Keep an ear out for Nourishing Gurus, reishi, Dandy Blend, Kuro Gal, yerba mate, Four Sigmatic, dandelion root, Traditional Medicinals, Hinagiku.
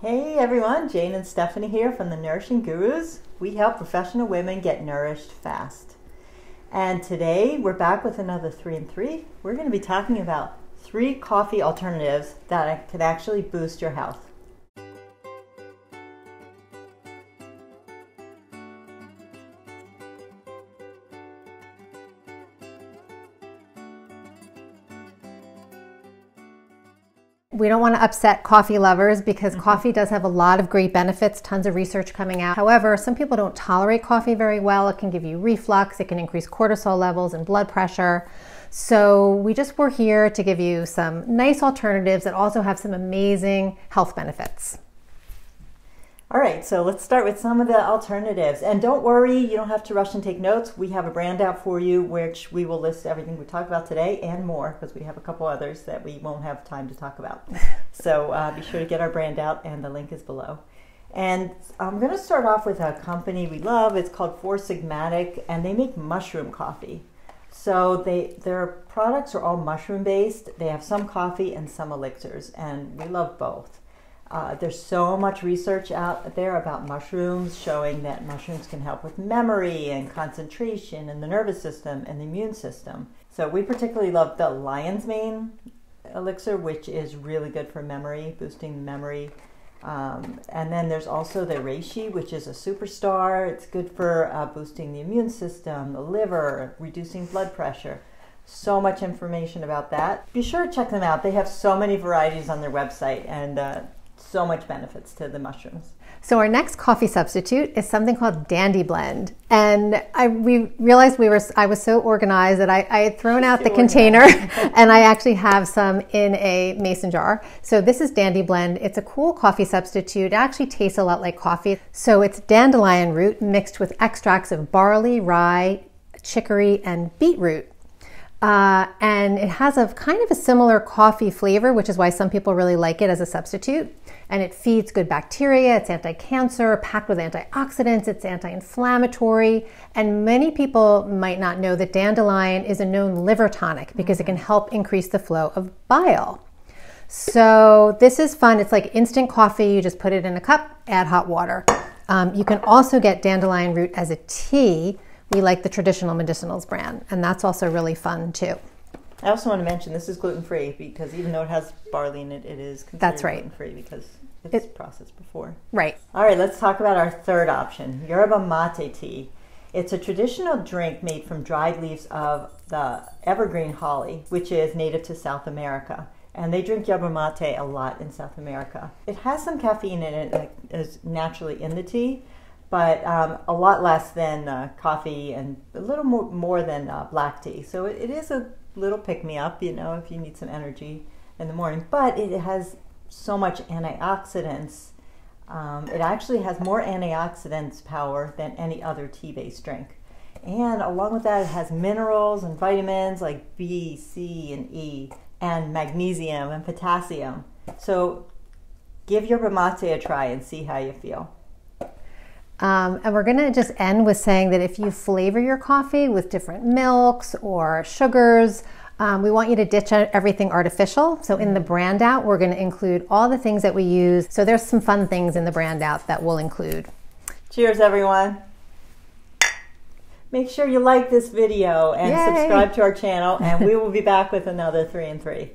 Hey everyone, Jane and Stephanie here from the Nourishing Gurus. We help professional women get nourished fast. And today we're back with another 3 and 3. We're going to be talking about 3 coffee alternatives that can actually boost your health. We don't want to upset coffee lovers because coffee does have a lot of great benefits, tons of research coming out. However, some people don't tolerate coffee very well. It can give you reflux, it can increase cortisol levels and blood pressure. So we're here to give you some nice alternatives that also have some amazing health benefits. All right, so let's start with some of the alternatives. And don't worry, you don't have to rush and take notes. We have a handout for you, which we will list everything we talk about today and more, because we have a couple others that we won't have time to talk about. So be sure to get our handout, and the link is below. And I'm going to start off with a company we love. It's called Four Sigmatic, and they make mushroom coffee. So their products are all mushroom-based. They have some coffee and some elixirs, and we love both. There's so much research out there about mushrooms showing that mushrooms can help with memory and concentration and the nervous system and the immune system. So we particularly love the lion's mane elixir, which is really good for memory, boosting memory. And then there's also the reishi, which is a superstar. It's good for boosting the immune system, the liver, reducing blood pressure. So much information about that. Be sure to check them out. They have so many varieties on their website, and so much benefits to the mushrooms. So our next coffee substitute is something called Dandy Blend. And we realized I was so organized that I had thrown out the container and I actually have some in a mason jar. So this is Dandy Blend. It's a cool coffee substitute. It actually tastes a lot like coffee. So it's dandelion root mixed with extracts of barley, rye, chicory, and beetroot. And it has a kind of a similar coffee flavor, which is why some people really like it as a substitute. And it feeds good bacteria, it's anti-cancer, packed with antioxidants, it's anti-inflammatory. And many people might not know that dandelion is a known liver tonic because it can help increase the flow of bile. So this is fun. It's like instant coffee. You just put it in a cup, add hot water. You can also get dandelion root as a tea. We like the Traditional Medicinals brand, and that's also really fun too. I also want to mention this is gluten-free, because even though it has barley in it, it is considered gluten-free because it's processed before. Right. All right, let's talk about our third option, yerba mate tea. It's a traditional drink made from dried leaves of the evergreen holly, which is native to South America. And they drink yerba mate a lot in South America. It has some caffeine in it that is naturally in the tea, but a lot less than coffee and a little more than black tea. So it is a little pick-me-up, you know, if you need some energy in the morning. But it has so much antioxidants. It actually has more antioxidants power than any other tea-based drink. And along with that, it has minerals and vitamins like B, C, and E, and magnesium and potassium. So give yerba mate a try and see how you feel. And we're going to just end with saying that if you flavor your coffee with different milks or sugars, we want you to ditch everything artificial. So in the brand out, we're going to include all the things that we use. So there's some fun things in the brand out that we'll include. Cheers, everyone. Make sure you like this video and Yay. Subscribe to our channel, and we will be back with another 3 and 3.